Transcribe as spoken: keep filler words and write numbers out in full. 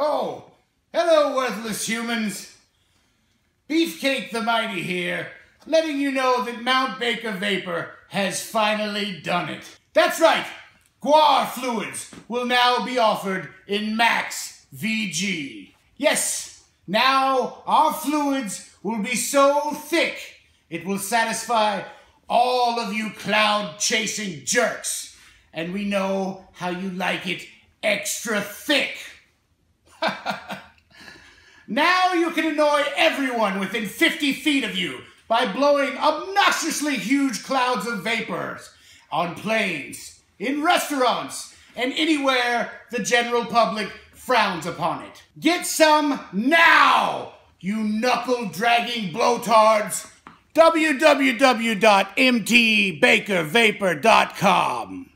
Oh, hello worthless humans. Beefcake the Mighty here, letting you know that Mount Baker Vapor has finally done it. That's right, GWAR Fluids will now be offered in Max V G. Yes, now our fluids will be so thick it will satisfy all of you cloud-chasing jerks. And we know how you like it extra thick. Now you can annoy everyone within fifty feet of you by blowing obnoxiously huge clouds of vapors on planes, in restaurants, and anywhere the general public frowns upon it. Get some now, you knuckle-dragging blowtards. w w w dot m t baker vapor dot com